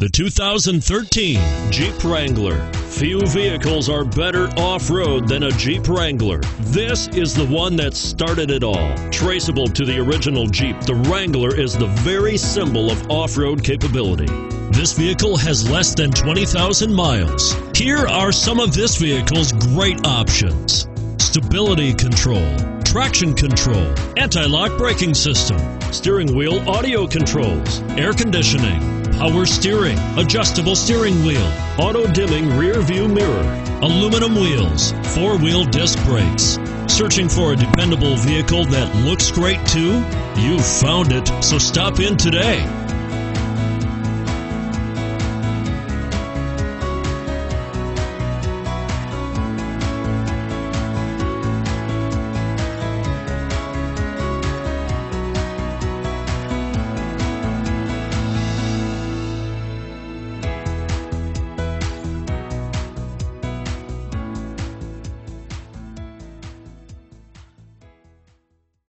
The 2013 Jeep Wrangler. Few vehicles are better off-road than a Jeep Wrangler. This is the one that started it all. Traceable to the original Jeep, the Wrangler is the very symbol of off-road capability. This vehicle has less than 20,000 miles. Here are some of this vehicle's great options: stability control, traction control, anti-lock braking system, steering wheel audio controls, air conditioning, power steering, adjustable steering wheel, auto-dimming rear view mirror, aluminum wheels, four-wheel disc brakes. Searching for a dependable vehicle that looks great too? You've found it, so stop in today.